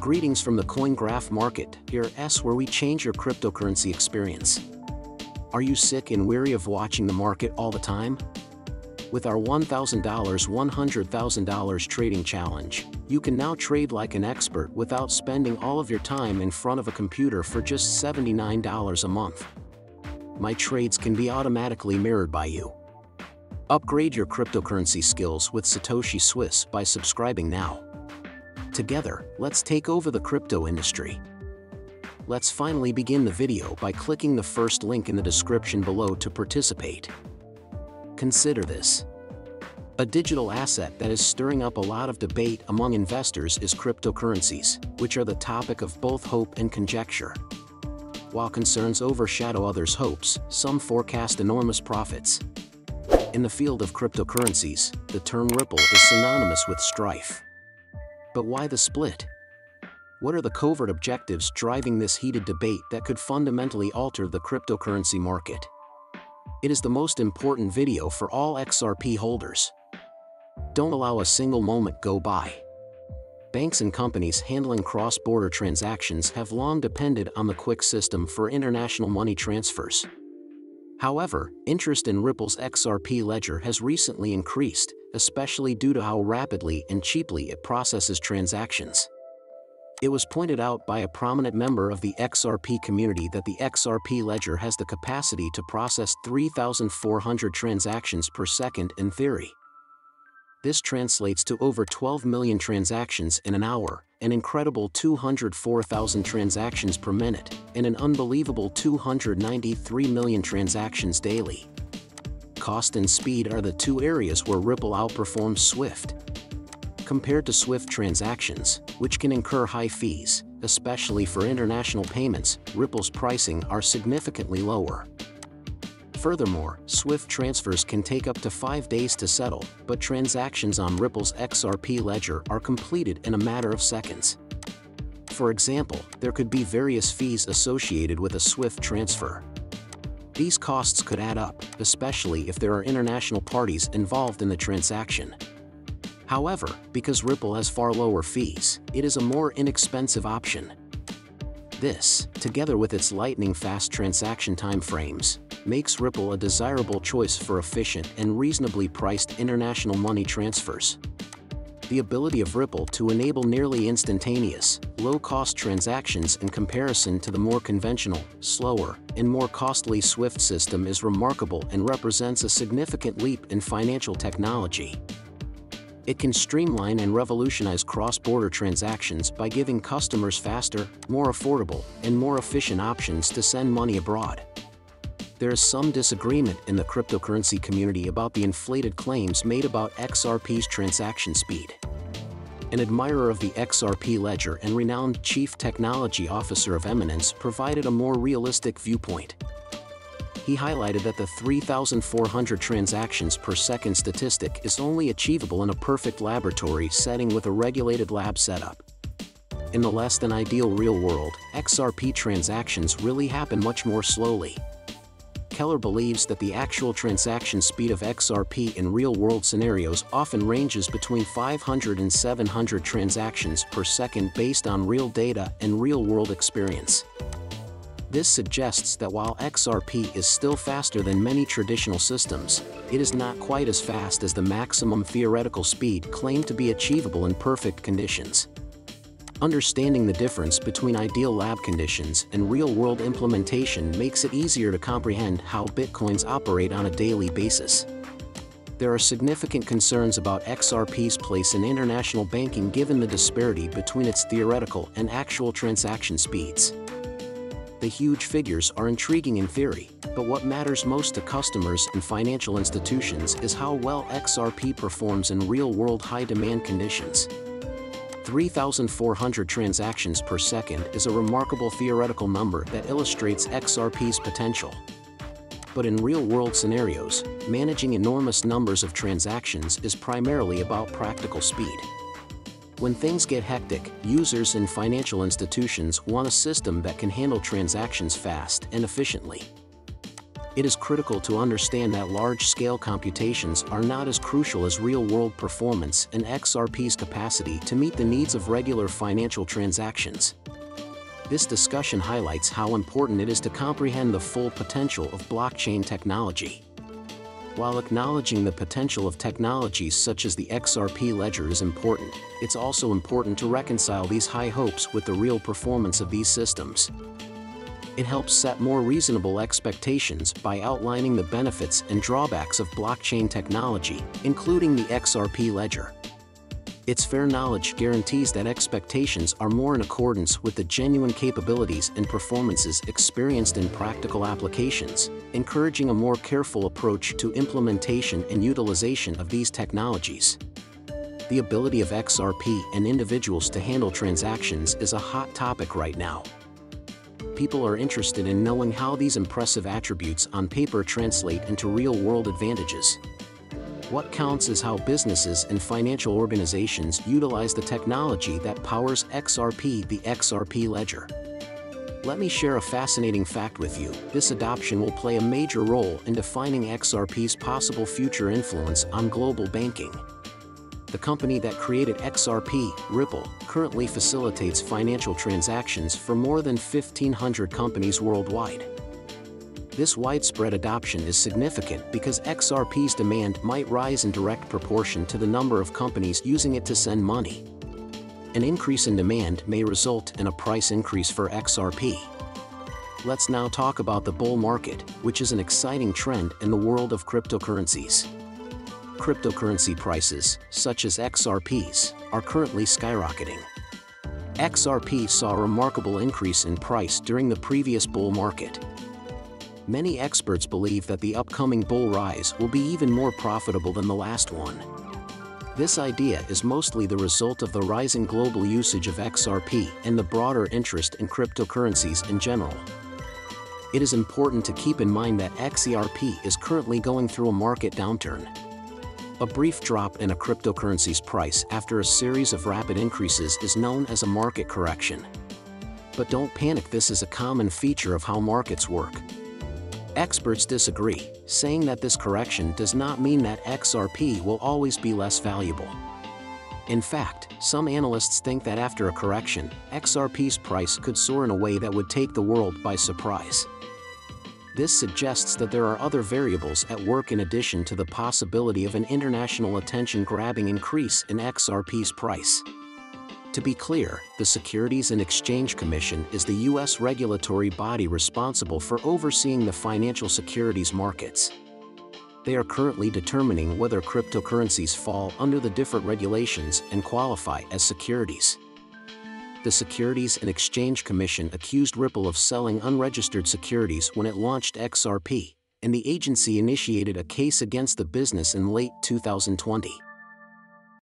Greetings from the Coin Graph Market, here is where we change your cryptocurrency experience. Are you sick and weary of watching the market all the time? With our $1,000 $100,000 trading challenge, you can now trade like an expert without spending all of your time in front of a computer for just $79 a month. My trades can be automatically mirrored by you. Upgrade your cryptocurrency skills with Satoshi Swiss by subscribing now. Together, let's take over the crypto industry. Let's finally begin the video by clicking the first link in the description below to participate. Consider this. A digital asset that is stirring up a lot of debate among investors is cryptocurrencies, which are the topic of both hope and conjecture. While concerns overshadow others' hopes, some forecast enormous profits. In the field of cryptocurrencies, the term Ripple is synonymous with strife. But why the split? What are the covert objectives driving this heated debate that could fundamentally alter the cryptocurrency market? It is the most important video for all XRP holders. Don't allow a single moment go by. Banks and companies handling cross-border transactions have long depended on the Quick system for international money transfers. However, interest in Ripple's XRP ledger has recently increased, especially due to how rapidly and cheaply it processes transactions. It was pointed out by a prominent member of the XRP community that the XRP ledger has the capacity to process 3,400 transactions per second in theory. This translates to over 12 million transactions in an hour, an incredible 204,000 transactions per minute, and an unbelievable 293 million transactions daily. Cost and speed are the two areas where Ripple outperforms SWIFT. Compared to SWIFT transactions, which can incur high fees, especially for international payments, Ripple's pricing are significantly lower. Furthermore, SWIFT transfers can take up to 5 days to settle, but transactions on Ripple's XRP ledger are completed in a matter of seconds. For example, there could be various fees associated with a SWIFT transfer. These costs could add up, especially if there are international parties involved in the transaction. However, because Ripple has far lower fees, it is a more inexpensive option. This, together with its lightning-fast transaction timeframes, makes Ripple a desirable choice for efficient and reasonably priced international money transfers. The ability of Ripple to enable nearly instantaneous, low-cost transactions in comparison to the more conventional, slower, and more costly SWIFT system is remarkable and represents a significant leap in financial technology. It can streamline and revolutionize cross-border transactions by giving customers faster, more affordable, and more efficient options to send money abroad. There is some disagreement in the cryptocurrency community about the inflated claims made about XRP's transaction speed. An admirer of the XRP ledger and renowned Chief Technology Officer of Eminence provided a more realistic viewpoint. He highlighted that the 3,400 transactions per second statistic is only achievable in a perfect laboratory setting with a regulated lab setup. In the less than ideal real world, XRP transactions really happen much more slowly. Keller believes that the actual transaction speed of XRP in real-world scenarios often ranges between 500 and 700 transactions per second based on real data and real-world experience. This suggests that while XRP is still faster than many traditional systems, it is not quite as fast as the maximum theoretical speed claimed to be achievable in perfect conditions. Understanding the difference between ideal lab conditions and real-world implementation makes it easier to comprehend how Bitcoins operate on a daily basis. There are significant concerns about XRP's place in international banking given the disparity between its theoretical and actual transaction speeds. The huge figures are intriguing in theory, but what matters most to customers and financial institutions is how well XRP performs in real-world high-demand conditions. 3,400 transactions per second is a remarkable theoretical number that illustrates XRP's potential. But in real-world scenarios, managing enormous numbers of transactions is primarily about practical speed. When things get hectic, users and financial institutions want a system that can handle transactions fast and efficiently. it is critical to understand that large-scale computations are not as crucial as real-world performance and XRP's capacity to meet the needs of regular financial transactions. This discussion highlights how important it is to comprehend the full potential of blockchain technology. While acknowledging the potential of technologies such as the XRP ledger is important, it's also important to reconcile these high hopes with the real performance of these systems. It helps set more reasonable expectations by outlining the benefits and drawbacks of blockchain technology, including the XRP ledger. Its fair knowledge guarantees that expectations are more in accordance with the genuine capabilities and performances experienced in practical applications, encouraging a more careful approach to implementation and utilization of these technologies. The ability of XRP and individuals to handle transactions is a hot topic right now. People are interested in knowing how these impressive attributes on paper translate into real-world advantages. What counts is how businesses and financial organizations utilize the technology that powers XRP, the XRP ledger. Let me share a fascinating fact with you. This adoption will play a major role in defining XRP's possible future influence on global banking. The company that created XRP, Ripple, currently facilitates financial transactions for more than 1,500 companies worldwide. This widespread adoption is significant because XRP's demand might rise in direct proportion to the number of companies using it to send money. An increase in demand may result in a price increase for XRP. Let's now talk about the bull market, which is an exciting trend in the world of cryptocurrencies. Cryptocurrency prices, such as XRP's, are currently skyrocketing. XRP saw a remarkable increase in price during the previous bull market. Many experts believe that the upcoming bull rise will be even more profitable than the last one. This idea is mostly the result of the rising global usage of XRP and the broader interest in cryptocurrencies in general. It is important to keep in mind that XRP is currently going through a market downturn. A brief drop in a cryptocurrency's price after a series of rapid increases is known as a market correction. But don't panic, this is a common feature of how markets work. Experts disagree, saying that this correction does not mean that XRP will always be less valuable. In fact, some analysts think that after a correction, XRP's price could soar in a way that would take the world by surprise. This suggests that there are other variables at work in addition to the possibility of an international attention-grabbing increase in XRP's price. To be clear, the Securities and Exchange Commission is the U.S. regulatory body responsible for overseeing the financial securities markets. They are currently determining whether cryptocurrencies fall under the different regulations and qualify as securities. The Securities and Exchange Commission accused Ripple of selling unregistered securities when it launched XRP, and the agency initiated a case against the business in late 2020.